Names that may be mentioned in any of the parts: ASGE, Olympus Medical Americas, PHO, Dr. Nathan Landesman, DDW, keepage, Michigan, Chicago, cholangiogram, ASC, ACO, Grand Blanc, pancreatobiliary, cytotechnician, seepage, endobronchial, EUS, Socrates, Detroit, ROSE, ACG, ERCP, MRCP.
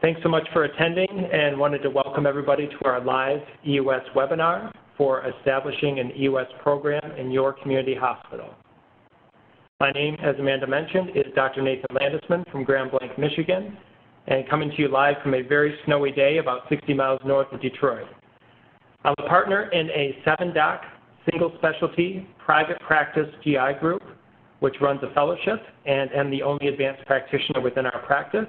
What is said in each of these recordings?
Thanks so much for attending, and wanted to welcome everybody to our live EUS webinar for establishing an EUS program in your community hospital. My name, as Amanda mentioned, is Dr. Nathan Landesman from Grand Blanc, Michigan, and coming to you live from a very snowy day about 60 miles north of Detroit. I'm a partner in a 7-doc, single specialty, private practice GI group, which runs a fellowship, and am the only advanced practitioner within our practice.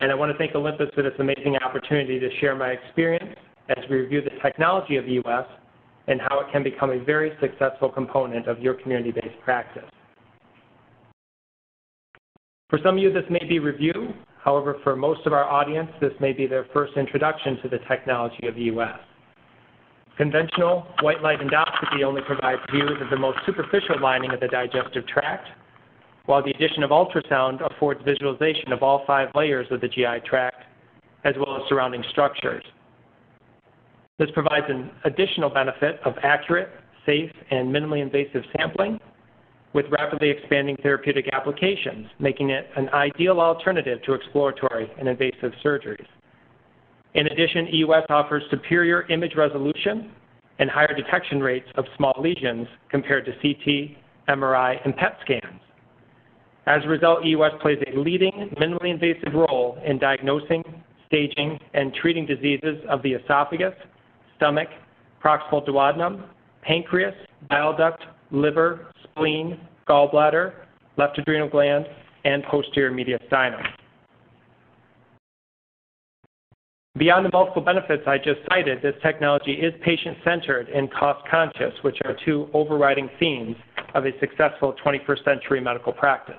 And I want to thank Olympus for this amazing opportunity to share my experience as we review the technology of EUS and how it can become a very successful component of your community-based practice. For some of you, this may be review. However, for most of our audience, this may be their first introduction to the technology of EUS. Conventional white light endoscopy only provides views of the most superficial lining of the digestive tract, while the addition of ultrasound affords visualization of all 5 layers of the GI tract, as well as surrounding structures. This provides an additional benefit of accurate, safe, and minimally invasive sampling with rapidly expanding therapeutic applications, making it an ideal alternative to exploratory and invasive surgeries. In addition, EUS offers superior image resolution and higher detection rates of small lesions compared to CT, MRI, and PET scans. As a result, EUS plays a leading, minimally invasive role in diagnosing, staging, and treating diseases of the esophagus, stomach, proximal duodenum, pancreas, bile duct, liver, spleen, gallbladder, left adrenal gland, and posterior mediastinum. Beyond the multiple benefits I just cited, this technology is patient-centered and cost-conscious, which are 2 overriding themes of a successful 21st century medical practice.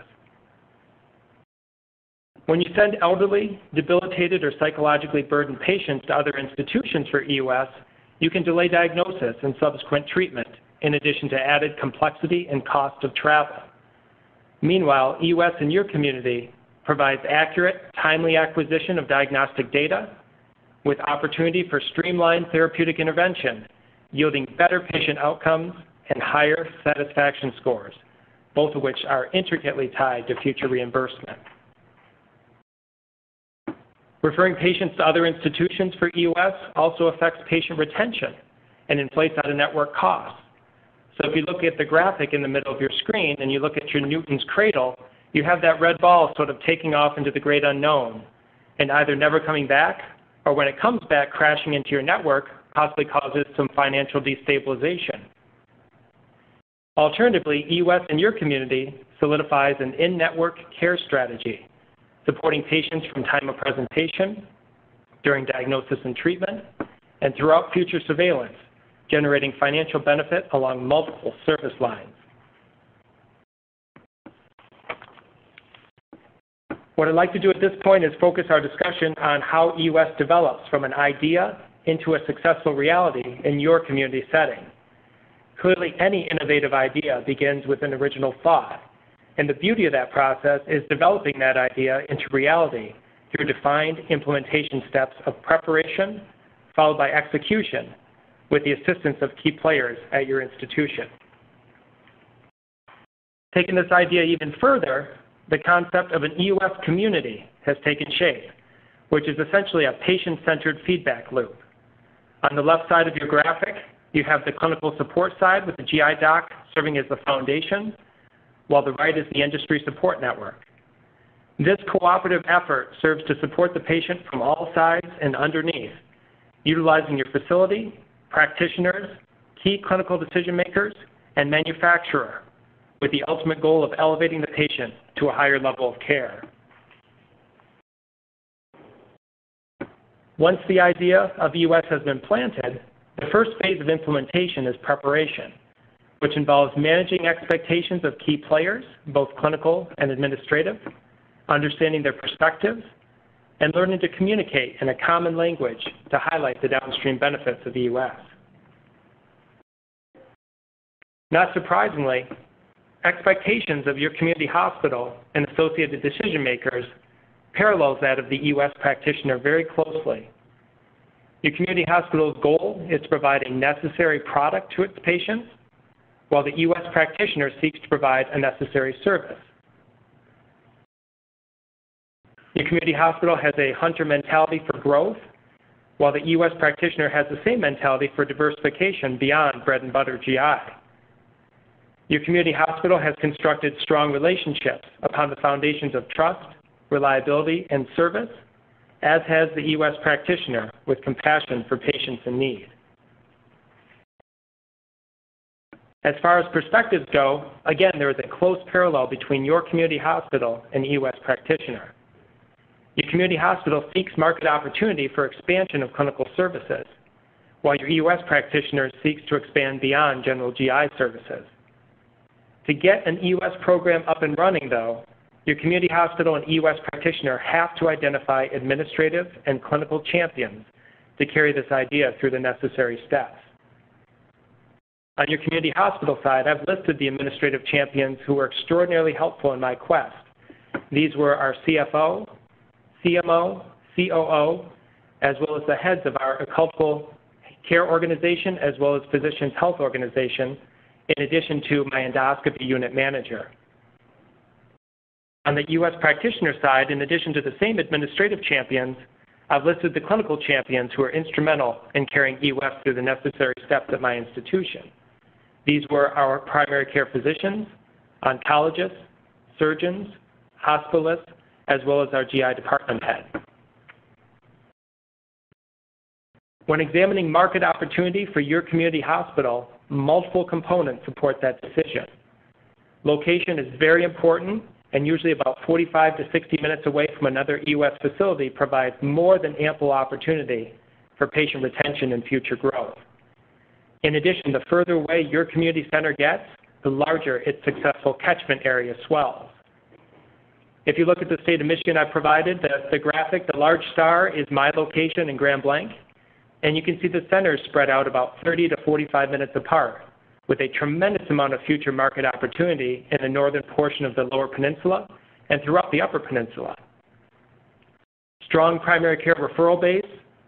When you send elderly, debilitated, or psychologically burdened patients to other institutions for EUS, you can delay diagnosis and subsequent treatment, in addition to added complexity and cost of travel. Meanwhile, EUS in your community provides accurate, timely acquisition of diagnostic data with opportunity for streamlined therapeutic intervention, yielding better patient outcomes and higher satisfaction scores, both of which are intricately tied to future reimbursement. Referring patients to other institutions for EUS also affects patient retention and inflates out-of-network costs. So if you look at the graphic in the middle of your screen and you look at your Newton's cradle, you have that red ball sort of taking off into the great unknown and either never coming back or, when it comes back, crashing into your network, possibly causes some financial destabilization. Alternatively, EUS in your community solidifies an in-network care strategy, supporting patients from time of presentation, during diagnosis and treatment, and throughout future surveillance, generating financial benefit along multiple service lines. What I'd like to do at this point is focus our discussion on how EUS develops from an idea into a successful reality in your community setting. Clearly, any innovative idea begins with an original thought, and the beauty of that process is developing that idea into reality through defined implementation steps of preparation, followed by execution, with the assistance of key players at your institution. Taking this idea even further, the concept of an EUS community has taken shape, which is essentially a patient-centered feedback loop. On the left side of your graphic, you have the clinical support side with the GI doc serving as the foundation, while the right is the industry support network. This cooperative effort serves to support the patient from all sides and underneath, utilizing your facility, practitioners, key clinical decision makers, and manufacturer, with the ultimate goal of elevating the patient to a higher level of care. Once the idea of EUS has been planted, the first phase of implementation is preparation, which involves managing expectations of key players, both clinical and administrative, understanding their perspectives, and learning to communicate in a common language to highlight the downstream benefits of EUS. Not surprisingly, expectations of your community hospital and associated decision makers parallels that of the EUS practitioner very closely. Your community hospital's goal is to provide a necessary product to its patients, while the EUS practitioner seeks to provide a necessary service. The community hospital has a hunter mentality for growth, while the EUS practitioner has the same mentality for diversification beyond bread and butter GI. Your community hospital has constructed strong relationships upon the foundations of trust, reliability, and service, as has the EUS practitioner with compassion for patients in need. As far as perspectives go, again, there is a close parallel between your community hospital and EUS practitioner. Your community hospital seeks market opportunity for expansion of clinical services, while your EUS practitioner seeks to expand beyond general GI services. To get an EUS program up and running, though, your community hospital and EUS practitioner have to identify administrative and clinical champions to carry this idea through the necessary steps. On your community hospital side, I've listed the administrative champions who were extraordinarily helpful in my quest. These were our CFO, CMO, COO, as well as the heads of our occult care organization as well as physicians' health organization, in addition to my endoscopy unit manager. On the U.S. practitioner side, in addition to the same administrative champions, I've listed the clinical champions who are instrumental in carrying EUS through the necessary steps at my institution. These were our primary care physicians, oncologists, surgeons, hospitalists, as well as our GI department head. When examining market opportunity for your community hospital, multiple components support that decision. Location is very important, and usually about 45 to 60 minutes away from another EUS facility provides more than ample opportunity for patient retention and future growth. In addition, the further away your community center gets, the larger its successful catchment area swells. If you look at the state of Michigan I provided, the graphic, the large star is my location in Grand Blanc, and you can see the centers spread out about 30 to 45 minutes apart, with a tremendous amount of future market opportunity in the northern portion of the Lower Peninsula and throughout the Upper Peninsula. Strong primary care referral base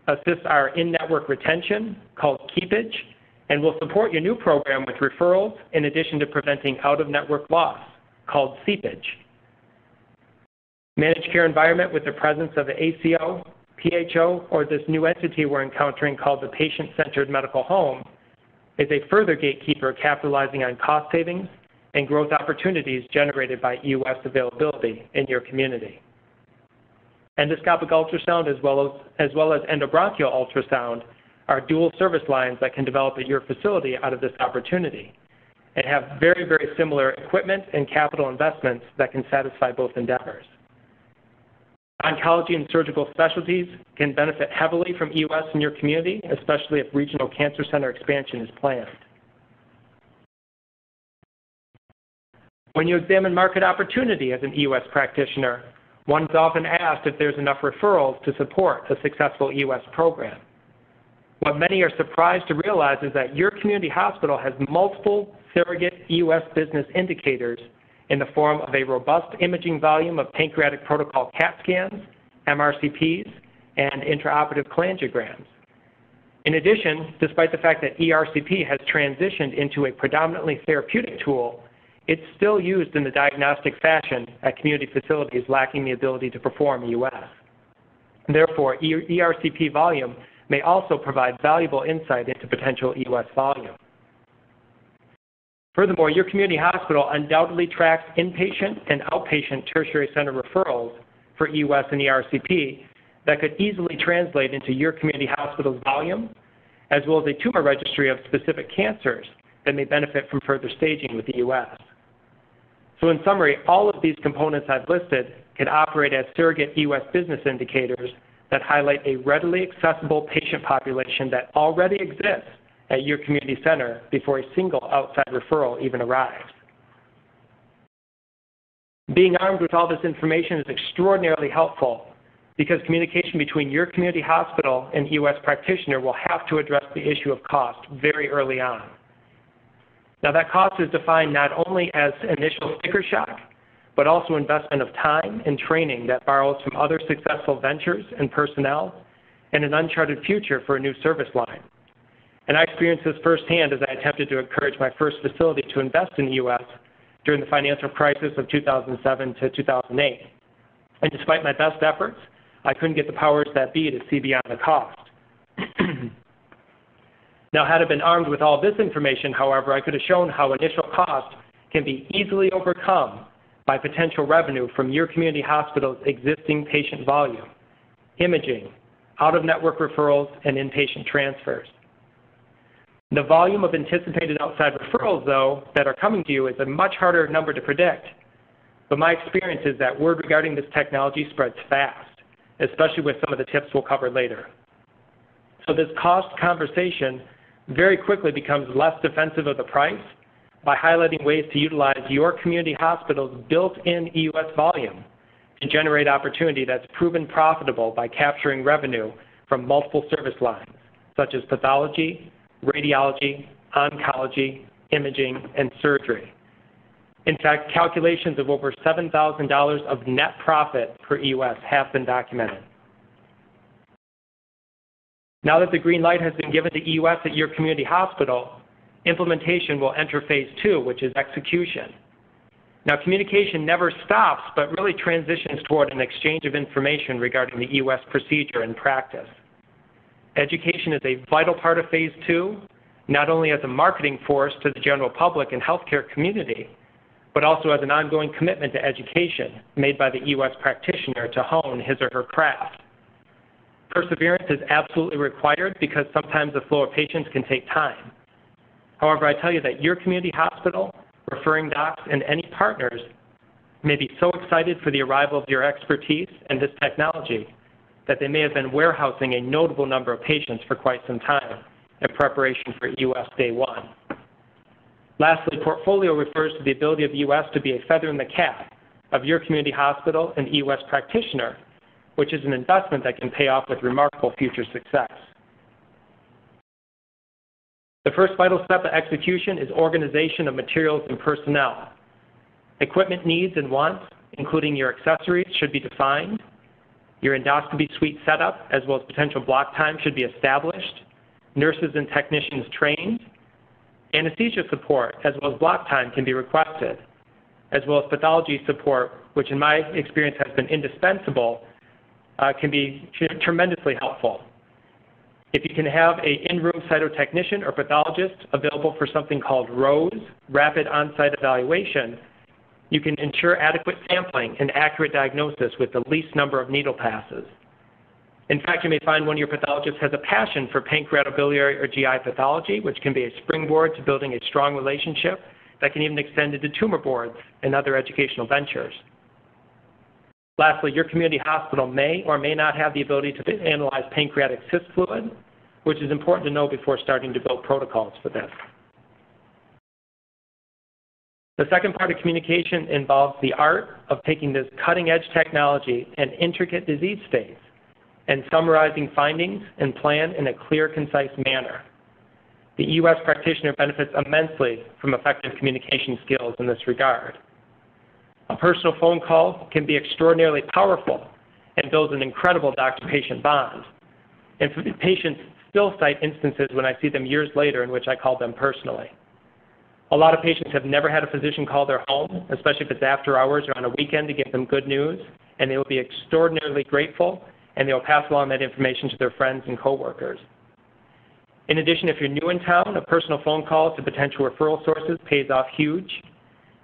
assists our in-network retention, called keepage, and will support your new program with referrals in addition to preventing out-of-network loss, called seepage. Managed care environment with the presence of the ACO, PHO, or this new entity we're encountering called the patient-centered medical home is a further gatekeeper capitalizing on cost savings and growth opportunities generated by EUS availability in your community. Endoscopic ultrasound as well as endobronchial ultrasound are dual service lines that can develop at your facility out of this opportunity and have very, very similar equipment and capital investments that can satisfy both endeavors. Oncology and surgical specialties can benefit heavily from EUS in your community, especially if regional cancer center expansion is planned. When you examine market opportunity as an EUS practitioner, one is often asked if there's enough referrals to support a successful EUS program. What many are surprised to realize is that your community hospital has multiple surrogate EUS business indicators in the form of a robust imaging volume of pancreatic protocol CAT scans, MRCPs, and intraoperative cholangiograms. In addition, despite the fact that ERCP has transitioned into a predominantly therapeutic tool, it's still used in the diagnostic fashion at community facilities lacking the ability to perform EUS. Therefore, ERCP volume may also provide valuable insight into potential EUS volume. Furthermore, your community hospital undoubtedly tracks inpatient and outpatient tertiary center referrals for EUS and ERCP that could easily translate into your community hospital's volume, as well as a tumor registry of specific cancers that may benefit from further staging with EUS. So in summary, all of these components I've listed can operate as surrogate EUS business indicators that highlight a readily accessible patient population that already exists at your community center before a single outside referral even arrives. Being armed with all this information is extraordinarily helpful because communication between your community hospital and EUS practitioner will have to address the issue of cost very early on. Now that cost is defined not only as initial sticker shock, but also investment of time and training that borrows from other successful ventures and personnel and an uncharted future for a new service line. And I experienced this firsthand as I attempted to encourage my first facility to invest in the EUS during the financial crisis of 2007 to 2008. And despite my best efforts, I couldn't get the powers that be to see beyond the cost. Now, had I been armed with all this information, however, I could have shown how initial cost can be easily overcome by potential revenue from your community hospital's existing patient volume, imaging, out-of-network referrals, and inpatient transfers. The volume of anticipated outside referrals, though, that are coming to you is a much harder number to predict. But my experience is that word regarding this technology spreads fast, especially with some of the tips we'll cover later. So this cost conversation very quickly becomes less defensive of the price by highlighting ways to utilize your community hospital's built-in EUS volume to generate opportunity that's proven profitable by capturing revenue from multiple service lines, such as pathology, radiology, oncology, imaging, and surgery. In fact, calculations of over $7,000 of net profit per EUS have been documented. Now that the green light has been given to EUS at your community hospital, implementation will enter phase two, which is execution. Now, communication never stops, but really transitions toward an exchange of information regarding the EUS procedure and practice. Education is a vital part of phase two, not only as a marketing force to the general public and healthcare community, but also as an ongoing commitment to education made by the EUS practitioner to hone his or her craft. Perseverance is absolutely required because sometimes the flow of patients can take time. However, I tell you that your community hospital, referring docs, and any partners may be so excited for the arrival of your expertise and this technology that they may have been warehousing a notable number of patients for quite some time in preparation for EUS Day 1. Lastly, portfolio refers to the ability of EUS to be a feather in the cap of your community hospital and EUS practitioner, which is an investment that can pay off with remarkable future success. The first vital step of execution is organization of materials and personnel. Equipment needs and wants, including your accessories, should be defined. Your endoscopy suite setup, as well as potential block time, should be established. Nurses and technicians trained. Anesthesia support, as well as block time, can be requested, as well as pathology support, which in my experience has been indispensable, can be tremendously helpful. If you can have an in-room cytotechnician or pathologist available for something called ROSE, Rapid On-Site Evaluation, you can ensure adequate sampling and accurate diagnosis with the least number of needle passes. In fact, you may find one of your pathologists has a passion for pancreatobiliary or GI pathology, which can be a springboard to building a strong relationship that can even extend into tumor boards and other educational ventures. Lastly, your community hospital may or may not have the ability to analyze pancreatic cyst fluid, which is important to know before starting to build protocols for this. The second part of communication involves the art of taking this cutting-edge technology and intricate disease states and summarizing findings and plan in a clear, concise manner. The EUS practitioner benefits immensely from effective communication skills in this regard. A personal phone call can be extraordinarily powerful and builds an incredible doctor-patient bond. And patients still cite instances when I see them years later in which I called them personally. A lot of patients have never had a physician call their home, especially if it's after hours or on a weekend, to give them good news, and they will be extraordinarily grateful, and they will pass along that information to their friends and coworkers. In addition, if you're new in town, a personal phone call to potential referral sources pays off huge.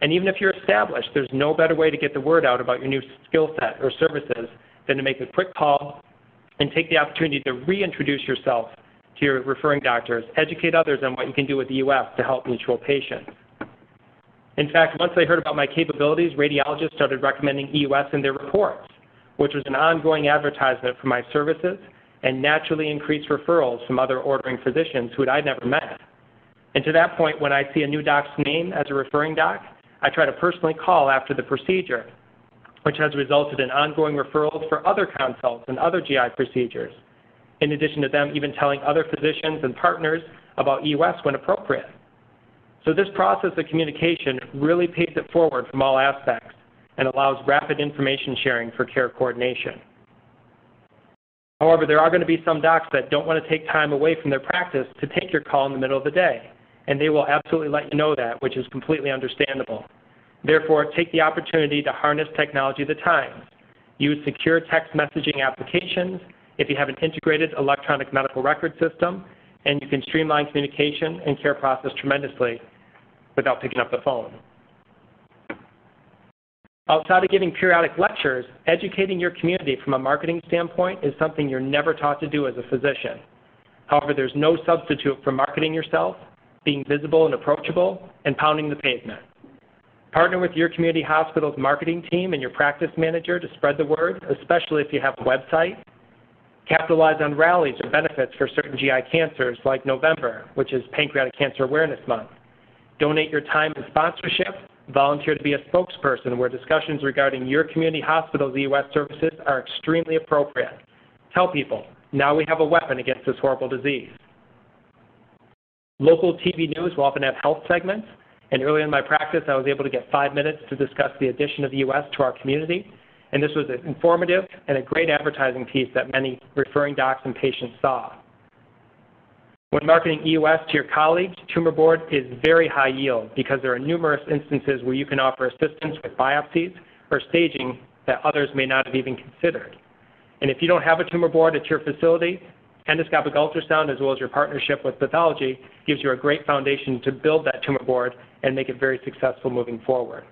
And even if you're established, there's no better way to get the word out about your new skill set or services than to make a quick call and take the opportunity to reintroduce yourself to your referring doctors, educate others on what you can do with the EUS to help mutual patients. In fact, once they heard about my capabilities, radiologists started recommending EUS in their reports, which was an ongoing advertisement for my services and naturally increased referrals from other ordering physicians who I'd never met. And to that point, when I see a new doc's name as a referring doc, I try to personally call after the procedure, which has resulted in ongoing referrals for other consults and other GI procedures, in addition to them even telling other physicians and partners about EUS when appropriate. So this process of communication really pays it forward from all aspects and allows rapid information sharing for care coordination. However, there are going to be some docs that don't want to take time away from their practice to take your call in the middle of the day, and they will absolutely let you know that, which is completely understandable. Therefore, take the opportunity to harness technology of the times use secure text messaging applications if you have an integrated electronic medical record system, and you can streamline communication and care process tremendously without picking up the phone. Outside of giving periodic lectures, educating your community from a marketing standpoint is something you're never taught to do as a physician. However, there's no substitute for marketing yourself, being visible and approachable, and pounding the pavement. Partner with your community hospital's marketing team and your practice manager to spread the word, especially if you have a website. Capitalize on rallies or benefits for certain GI cancers, like November, which is Pancreatic Cancer Awareness Month. Donate your time and sponsorship. Volunteer to be a spokesperson where discussions regarding your community hospital's EUS services are extremely appropriate. Tell people, now we have a weapon against this horrible disease. Local TV news will often have health segments, and early in my practice, I was able to get 5 minutes to discuss the addition of EUS to our community, and this was an informative and a great advertising piece that many referring docs and patients saw. When marketing EUS to your colleagues, tumor board is very high yield because there are numerous instances where you can offer assistance with biopsies or staging that others may not have even considered. And if you don't have a tumor board at your facility, endoscopic ultrasound as well as your partnership with pathology gives you a great foundation to build that tumor board and make it very successful moving forward.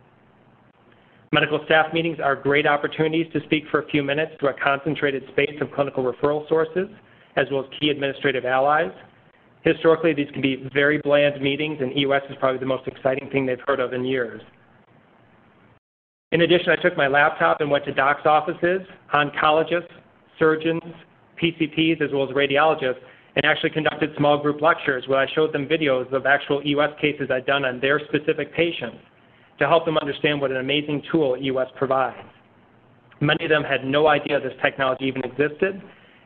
Medical staff meetings are great opportunities to speak for a few minutes to a concentrated space of clinical referral sources as well as key administrative allies. Historically, these can be very bland meetings, and EUS is probably the most exciting thing they've heard of in years. In addition, I took my laptop and went to docs' offices, oncologists, surgeons, PCPs, as well as radiologists, and actually conducted small group lectures where I showed them videos of actual EUS cases I'd done on their specific patients to help them understand what an amazing tool EUS provides. Many of them had no idea this technology even existed,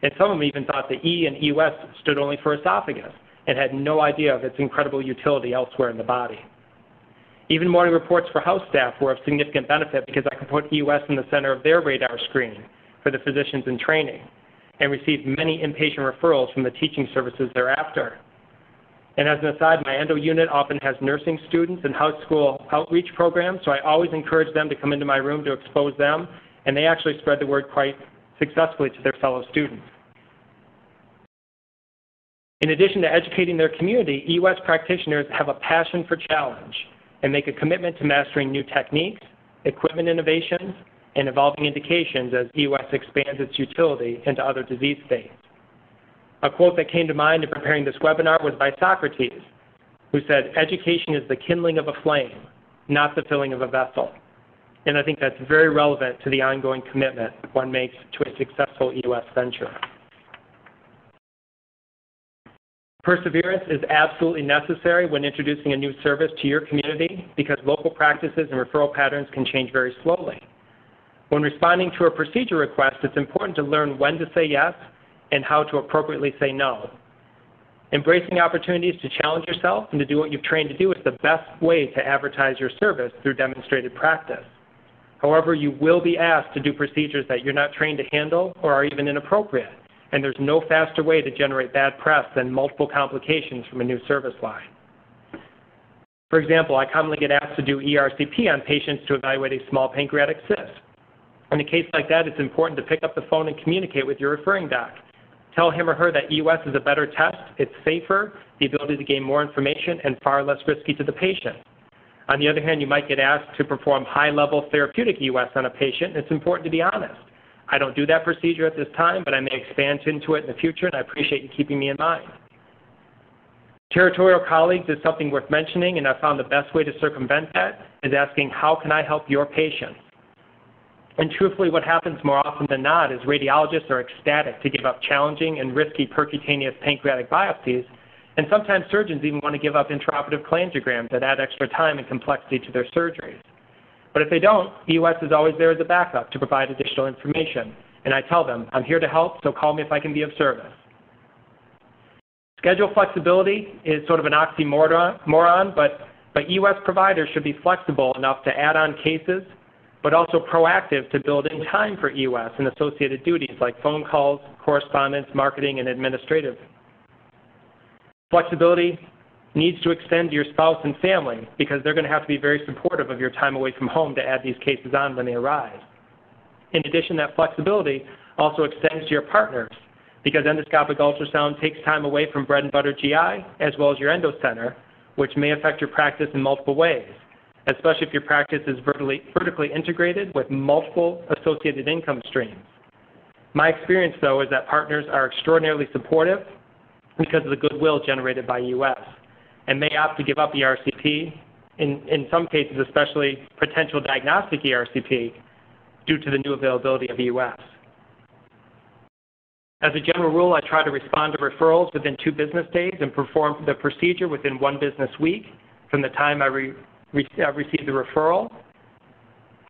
and some of them even thought the E in EUS stood only for esophagus and had no idea of its incredible utility elsewhere in the body. Even morning reports for house staff were of significant benefit because I could put EUS in the center of their radar screen for the physicians in training, and received many inpatient referrals from the teaching services thereafter. And as an aside, my endo unit often has nursing students and house school outreach programs, so I always encourage them to come into my room to expose them, and they actually spread the word quite successfully to their fellow students. In addition to educating their community, EUS practitioners have a passion for challenge and make a commitment to mastering new techniques, equipment innovations, and evolving indications as EUS expands its utility into other disease states. A quote that came to mind in preparing this webinar was by Socrates, who said, "Education is the kindling of a flame, not the filling of a vessel." And I think that's very relevant to the ongoing commitment one makes to a successful EUS venture. Perseverance is absolutely necessary when introducing a new service to your community because local practices and referral patterns can change very slowly. When responding to a procedure request, it's important to learn when to say yes and how to appropriately say no. Embracing opportunities to challenge yourself and to do what you've trained to do is the best way to advertise your service through demonstrated practice. However, you will be asked to do procedures that you're not trained to handle or are even inappropriate, and there's no faster way to generate bad press than multiple complications from a new service line. For example, I commonly get asked to do ERCP on patients to evaluate a small pancreatic cyst. In a case like that, it's important to pick up the phone and communicate with your referring doc. Tell him or her that EUS is a better test, it's safer, the ability to gain more information, and far less risky to the patient. On the other hand, you might get asked to perform high-level therapeutic EUS on a patient. It's important to be honest. I don't do that procedure at this time, but I may expand into it in the future, and I appreciate you keeping me in mind. Territorial colleagues is something worth mentioning, and I found the best way to circumvent that is asking, how can I help your patient? And truthfully, what happens more often than not is radiologists are ecstatic to give up challenging and risky percutaneous pancreatic biopsies, and sometimes surgeons even want to give up intraoperative cholangiograms that add extra time and complexity to their surgeries. But if they don't, EUS is always there as a backup to provide additional information, and I tell them, I'm here to help, so call me if I can be of service. Schedule flexibility is sort of an oxymoron, but EUS providers should be flexible enough to add on cases, but also proactive to build in time for EUS and associated duties like phone calls, correspondence, marketing, and administrative. Flexibility needs to extend to your spouse and family because they're going to have to be very supportive of your time away from home to add these cases on when they arise. In addition, that flexibility also extends to your partners, because endoscopic ultrasound takes time away from bread and butter GI as well as your endo center, which may affect your practice in multiple ways, especially if your practice is vertically integrated with multiple associated income streams. My experience, though, is that partners are extraordinarily supportive because of the goodwill generated by EUS, and may opt to give up ERCP, in some cases especially potential diagnostic ERCP, due to the new availability of EUS. As a general rule, I try to respond to referrals within 2 business days and perform the procedure within 1 business week from the time I receive the referral.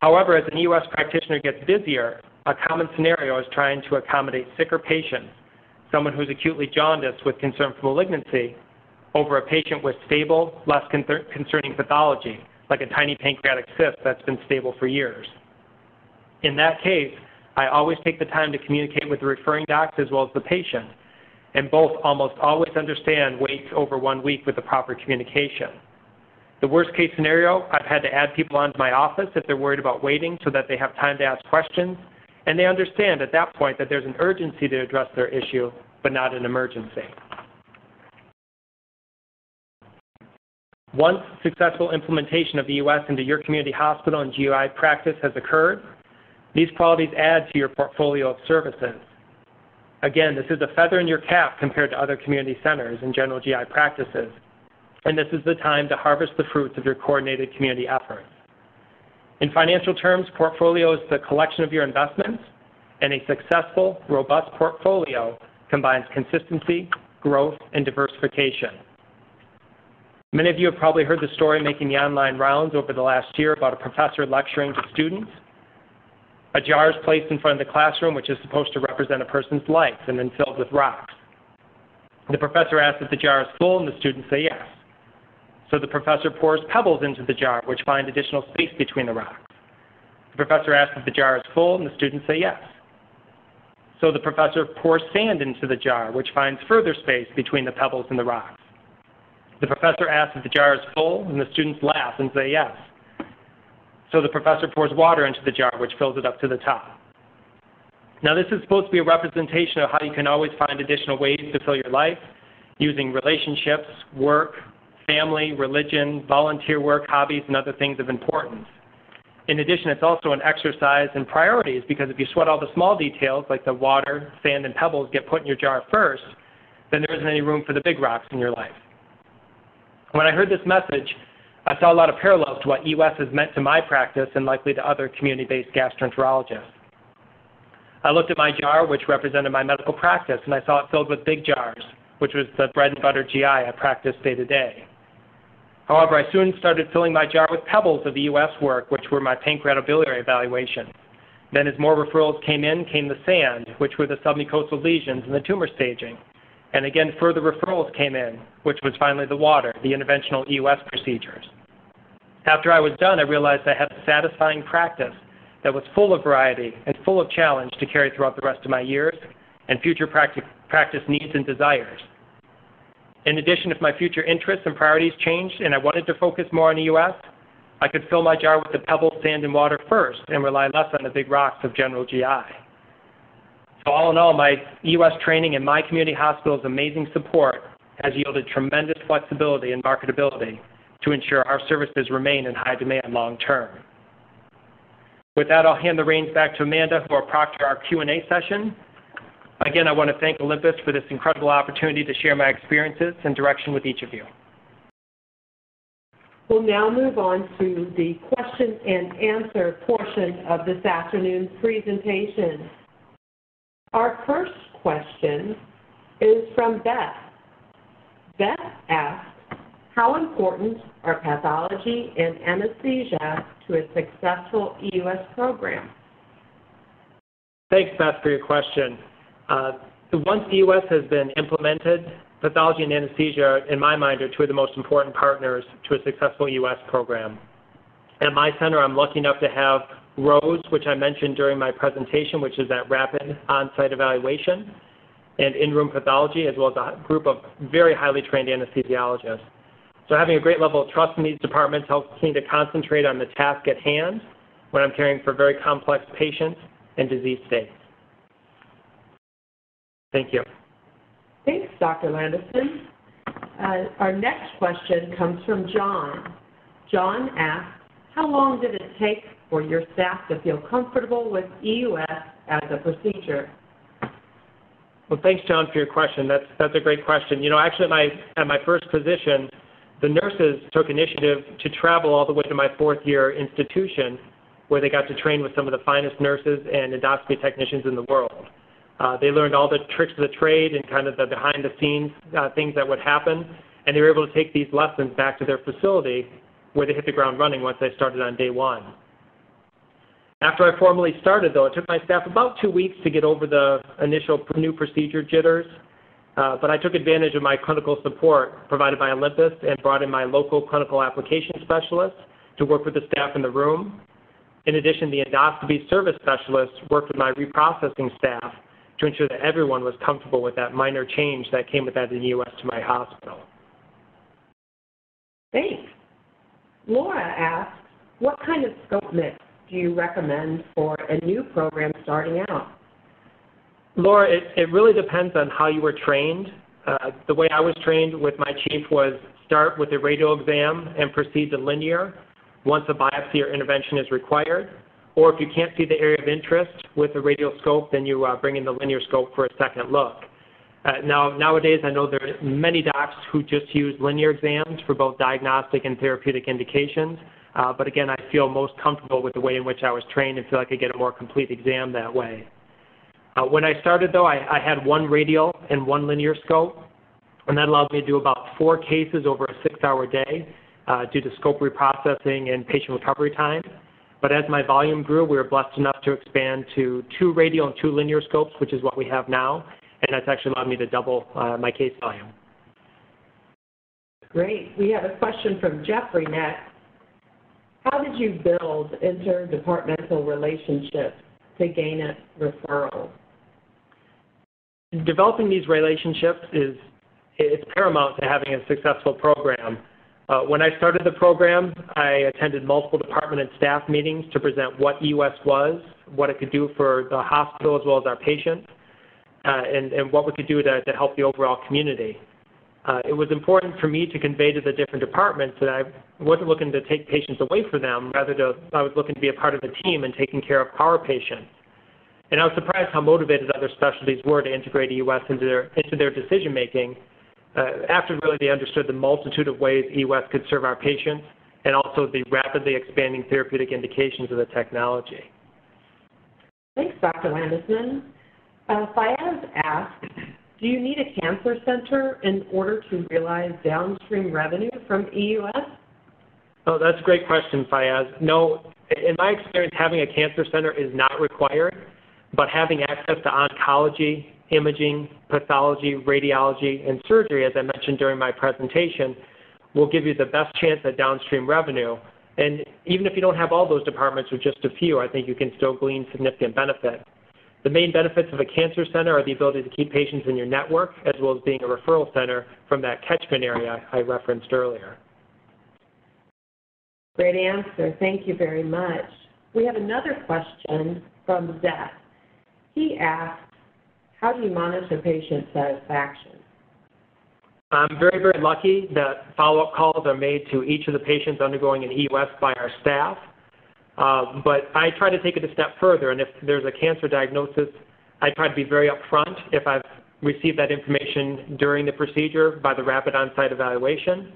However, as an EUS practitioner gets busier, a common scenario is trying to accommodate sicker patients, someone who's acutely jaundiced with concern for malignancy, over a patient with stable, less concerning pathology, like a tiny pancreatic cyst that's been stable for years. In that case, I always take the time to communicate with the referring docs as well as the patient, and both almost always understand waits over 1 week with the proper communication. The worst case scenario, I've had to add people onto my office if they're worried about waiting so that they have time to ask questions, and they understand at that point that there's an urgency to address their issue, but not an emergency. Once successful implementation of the EUS into your community hospital and GI practice has occurred, these qualities add to your portfolio of services. Again, this is a feather in your cap compared to other community centers and general GI practices, and this is the time to harvest the fruits of your coordinated community efforts. In financial terms, portfolio is the collection of your investments, and a successful, robust portfolio combines consistency, growth, and diversification. Many of you have probably heard the story making the online rounds over the last year about a professor lecturing to students. A jar is placed in front of the classroom, which is supposed to represent a person's life, and then filled with rocks. The professor asks if the jar is full, and the students say yes. So the professor pours pebbles into the jar, which find additional space between the rocks. The professor asks if the jar is full, and the students say yes. So the professor pours sand into the jar, which finds further space between the pebbles and the rocks. The professor asks if the jar is full, and the students laugh and say yes. So the professor pours water into the jar, which fills it up to the top. Now, this is supposed to be a representation of how you can always find additional ways to fill your life, using relationships, work, family, religion, volunteer work, hobbies, and other things of importance. In addition, it's also an exercise in priorities, because if you sweat all the small details, like the water, sand, and pebbles get put in your jar first, then there isn't any room for the big rocks in your life. When I heard this message, I saw a lot of parallels to what EUS has meant to my practice and likely to other community-based gastroenterologists. I looked at my jar, which represented my medical practice, and I saw it filled with big jars, which was the bread and butter GI I practiced day to day. However, I soon started filling my jar with pebbles of the EUS work, which were my pancreatobiliary evaluations. Then as more referrals came the sand, which were the submucosal lesions and the tumor staging. And again, further referrals came in, which was finally the water, the interventional EUS procedures. After I was done, I realized I had a satisfying practice that was full of variety and full of challenge to carry throughout the rest of my years and future practice needs and desires. In addition, if my future interests and priorities changed and I wanted to focus more on EUS, I could fill my jar with the pebbles, sand, and water first and rely less on the big rocks of general GI. So all in all, my EUS training and my community hospital's amazing support has yielded tremendous flexibility and marketability to ensure our services remain in high demand long term. With that, I'll hand the reins back to Amanda, who will proctor our Q&A session. Again, I want to thank Olympus for this incredible opportunity to share my experiences and direction with each of you. We'll now move on to the question and answer portion of this afternoon's presentation. Our first question is from Beth. Beth asks, how important are pathology and anesthesia to a successful EUS program? Thanks, Beth, for your question. Once EUS has been implemented, pathology and anesthesia, in my mind, are 2 of the most important partners to a successful EUS program. At my center, I'm lucky enough to have ROSE, which I mentioned during my presentation, which is that rapid on-site evaluation, and in-room pathology, as well as a group of very highly trained anesthesiologists. So having a great level of trust in these departments helps me to concentrate on the task at hand when I'm caring for very complex patients and disease states. Thank you. Thanks, Dr. Landesman. Our next question comes from John. John asks, how long did it take for your staff to feel comfortable with EUS as a procedure? Well, thanks, John, for your question. That's a great question. You know, actually, at my first position, the nurses took initiative to travel all the way to my fourth-year institution, where they got to train with some of the finest nurses and endoscopy technicians in the world. They learned all the tricks of the trade and kind of the behind-the-scenes things that would happen, and they were able to take these lessons back to their facility, where they hit the ground running once I started on day one. After I formally started, though, it took my staff about 2 weeks to get over the initial new procedure jitters, but I took advantage of my clinical support provided by Olympus and brought in my local clinical application specialist to work with the staff in the room. In addition, the endoscopy service specialist worked with my reprocessing staff to ensure that everyone was comfortable with that minor change that came with adding EUS to my hospital. Thanks. Laura asks, what kind of scope mix do you recommend for a new program starting out? Laura, it really depends on how you were trained. The way I was trained with my chief was start with a radial exam and proceed to linear once a biopsy or intervention is required. Or if you can't see the area of interest with a radial scope, then you bring in the linear scope for a second look. Nowadays, I know there are many docs who just use linear exams for both diagnostic and therapeutic indications. But again, I feel most comfortable with the way in which I was trained and feel like I get a more complete exam that way. When I started, though, I had one radial and one linear scope, and that allowed me to do about 4 cases over a 6-hour day due to scope reprocessing and patient recovery time. But as my volume grew, we were blessed enough to expand to 2 radial and 2 linear scopes, which is what we have now. And that's actually allowed me to double my case volume. Great. We have a question from Jeffrey next. How did you build interdepartmental relationships to gain a referral? Developing these relationships is paramount to having a successful program. When I started the program, I attended multiple department and staff meetings to present what EUS was, what it could do for the hospital as well as our patients, and what we could do to help the overall community. It was important for me to convey to the different departments that I wasn't looking to take patients away from them, I was looking to be a part of the team and taking care of our patients. And I was surprised how motivated other specialties were to integrate EUS into their decision making, after really they understood the multitude of ways EUS could serve our patients and also the rapidly expanding therapeutic indications of the technology. Thanks, Dr. Landesman. Fayez asks, do you need a cancer center in order to realize downstream revenue from EUS? Oh, that's a great question, Fayez. No, in my experience, having a cancer center is not required, but having access to oncology, imaging, pathology, radiology, and surgery, as I mentioned during my presentation, will give you the best chance at downstream revenue. And even if you don't have all those departments or just a few, I think you can still glean significant benefit. The main benefits of a cancer center are the ability to keep patients in your network, as well as being a referral center from that catchment area I referenced earlier. Great answer. Thank you very much. We have another question from Zach. He asks, how do you monitor patient satisfaction? I'm very, very lucky that follow-up calls are made to each of the patients undergoing an EUS by our staff. But I try to take it a step further, and if there's a cancer diagnosis, I try to be very upfront if I've received that information during the procedure by the rapid on-site evaluation.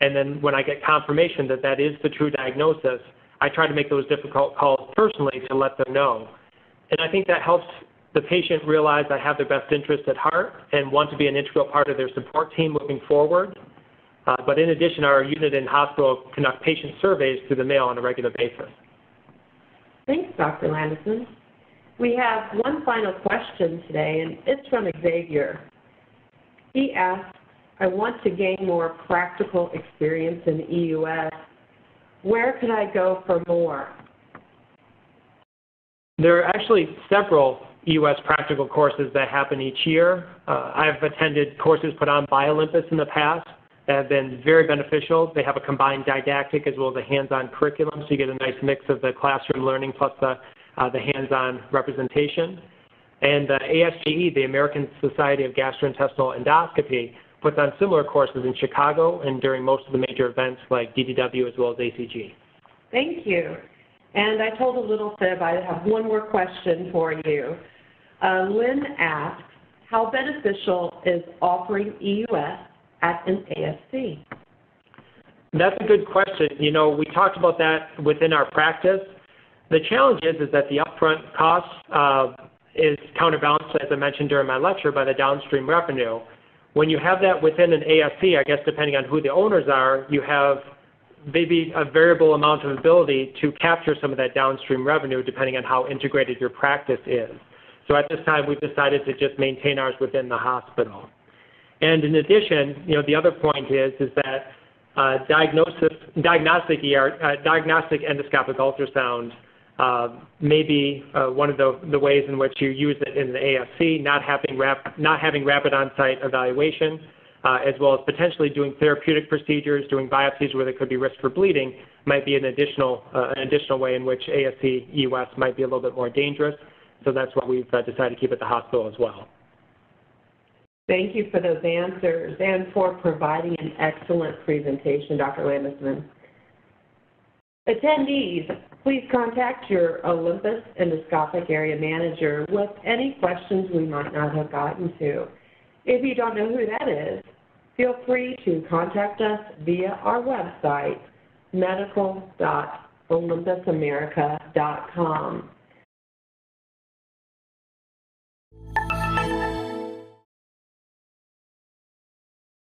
And then when I get confirmation that that is the true diagnosis, I try to make those difficult calls personally to let them know. And I think that helps the patient realize I have their best interest at heart and want to be an integral part of their support team moving forward. But in addition, our unit and hospital conduct patient surveys through the mail on a regular basis. Thanks, Dr. Landesman. We have one final question today, and it's from Xavier. He asks, I want to gain more practical experience in EUS. Where could I go for more? There are actually several EUS practical courses that happen each year. I've attended courses put on by Olympus in the past that have been very beneficial. They have a combined didactic as well as a hands-on curriculum, so you get a nice mix of the classroom learning plus the the hands-on representation. And the ASGE, the American Society of Gastrointestinal Endoscopy, puts on similar courses in Chicago and during most of the major events like DDW as well as ACG. Thank you. And I told a little fib. I have one more question for you. Lynn asks, how beneficial is offering EUS at an ASC? That's a good question. You know, we talked about that within our practice. The challenge is that the upfront cost is counterbalanced, as I mentioned during my lecture, by the downstream revenue. When you have that within an ASC, I guess depending on who the owners are, you have maybe a variable amount of ability to capture some of that downstream revenue depending on how integrated your practice is. So at this time, we've decided to just maintain ours within the hospital. And in addition, you know, the other point is that diagnostic endoscopic ultrasound may be one of the ways in which you use it in the ASC, not having rapid on-site evaluation, as well as potentially doing therapeutic procedures, doing biopsies where there could be risk for bleeding, might be an additional way in which ASC EUS might be a little bit more dangerous. So that's what we've decided to keep at the hospital as well. Thank you for those answers and for providing an excellent presentation, Dr. Landesman. Attendees, please contact your Olympus Endoscopic Area Manager with any questions we might not have gotten to. If you don't know who that is, feel free to contact us via our website, medical.olympusamerica.com.